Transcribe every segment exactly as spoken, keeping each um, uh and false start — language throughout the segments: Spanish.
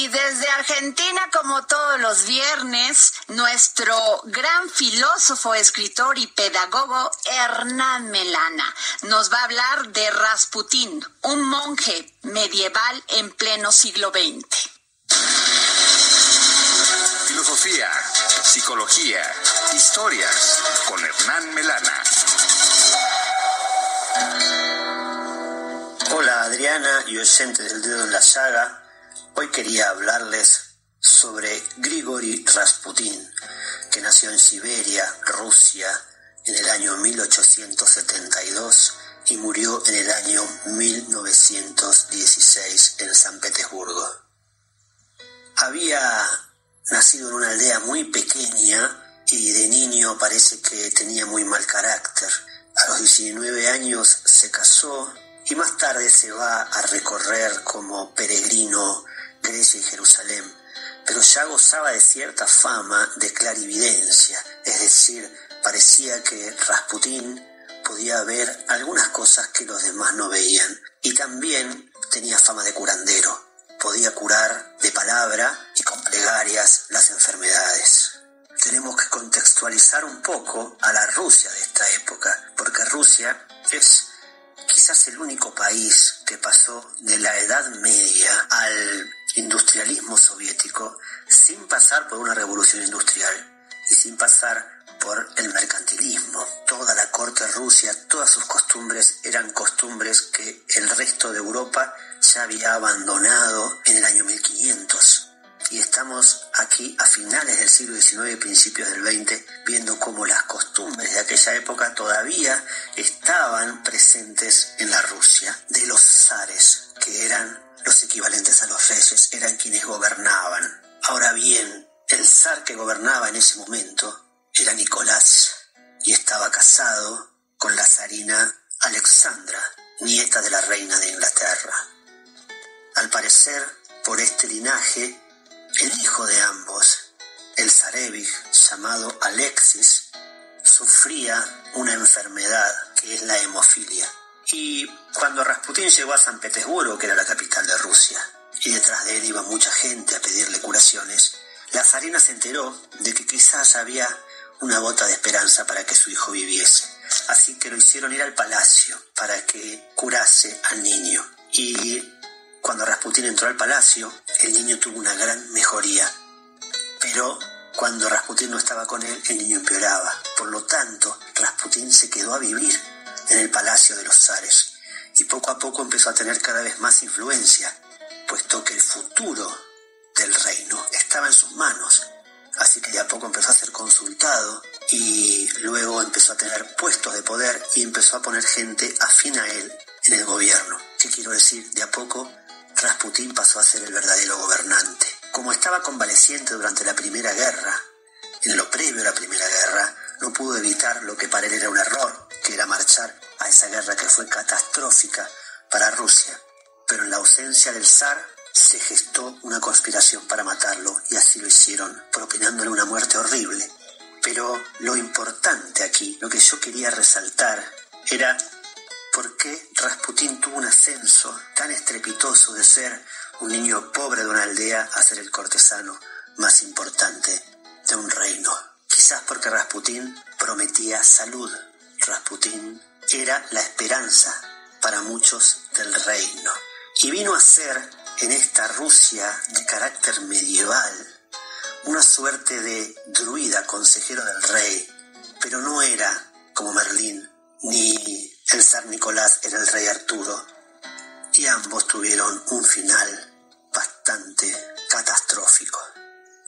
Y desde Argentina, como todos los viernes, nuestro gran filósofo, escritor y pedagogo Hernán Melana nos va a hablar de Rasputín, un monje medieval en pleno siglo veinte. Filosofía, psicología, historias con Hernán Melana. Hola Adriana y oyentes del Dedo en la Saga. Hoy quería hablarles sobre Grigori Rasputín, que nació en Siberia, Rusia, en el año mil ochocientos setenta y dos y murió en el año mil novecientos dieciséis en San Petersburgo. Había nacido en una aldea muy pequeña y de niño parece que tenía muy mal carácter. A los diecinueve años se casó y más tarde se va a recorrer como peregrino Grecia y Jerusalén, pero ya gozaba de cierta fama de clarividencia, es decir, parecía que Rasputín podía ver algunas cosas que los demás no veían, y también tenía fama de curandero, podía curar de palabra y con plegarias las enfermedades. Tenemos que contextualizar un poco a la Rusia de esta época, porque Rusia es quizás el único país que pasó de la Edad Media al industrialismo soviético sin pasar por una revolución industrial y sin pasar por el mercantilismo. Toda la corte rusa, todas sus costumbres eran costumbres que el resto de Europa ya había abandonado en el año mil quinientos. Y estamos aquí a finales del siglo diecinueve y principios del veinte viendo cómo las costumbres de aquella época todavía estaban presentes en la Rusia de los zares, que eran los equivalentes a los reyes, eran quienes gobernaban. Ahora bien, el zar que gobernaba en ese momento era Nicolás y estaba casado con la zarina Alexandra, nieta de la reina de Inglaterra. Al parecer, por este linaje, el hijo de ambos, el zarevich, llamado Alexis, sufría una enfermedad que es la hemofilia. Y cuando Rasputín llegó a San Petersburgo, que era la capital de Rusia, y detrás de él iba mucha gente a pedirle curaciones, la zarina se enteró de que quizás había una gota de esperanza para que su hijo viviese. Así que lo hicieron ir al palacio para que curase al niño. Y cuando Rasputín entró al palacio, el niño tuvo una gran mejoría. Pero cuando Rasputín no estaba con él, el niño empeoraba. Por lo tanto, Rasputín se quedó a vivir en el palacio de los zares. Y poco a poco empezó a tener cada vez más influencia, puesto que el futuro del reino estaba en sus manos. Así que de a poco empezó a ser consultado y luego empezó a tener puestos de poder y empezó a poner gente afín a él en el gobierno. ¿Qué quiero decir? De a poco Rasputín pasó a ser el verdadero gobernante. Como estaba convaleciente durante la Primera Guerra, en lo previo a la Primera Guerra, no pudo evitar lo que para él era un error, que era marchar a esa guerra que fue catastrófica para Rusia. Pero en la ausencia del zar se gestó una conspiración para matarlo, y así lo hicieron, propinándole una muerte horrible. Pero lo importante aquí, lo que yo quería resaltar, era ¿por qué Rasputín tuvo un ascenso tan estrepitoso de ser un niño pobre de una aldea a ser el cortesano más importante de un reino? Quizás porque Rasputín prometía salud. Rasputín era la esperanza para muchos del reino. Y vino a ser, en esta Rusia de carácter medieval, una suerte de druida, consejero del rey. Pero no era como Merlín, ni el zar Nicolás era el rey Arturo, y ambos tuvieron un final bastante catastrófico.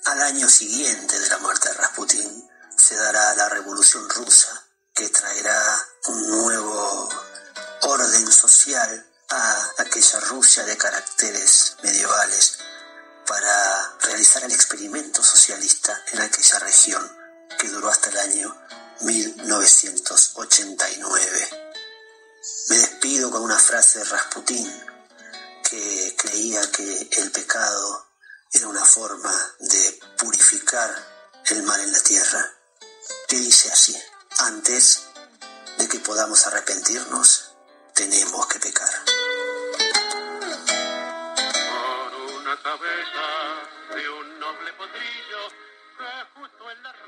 Al año siguiente de la muerte de Rasputín se dará la Revolución Rusa, que traerá un nuevo orden social a aquella Rusia de caracteres medievales para realizar el experimento socialista en aquella región que duró hasta el año mil novecientos ochenta y nueve. Me despido con una frase de Rasputín, que creía que el pecado era una forma de purificar el mal en la tierra, que dice así: antes de que podamos arrepentirnos, tenemos que pecar. Por una cabeza de un noble potrillo que justo en la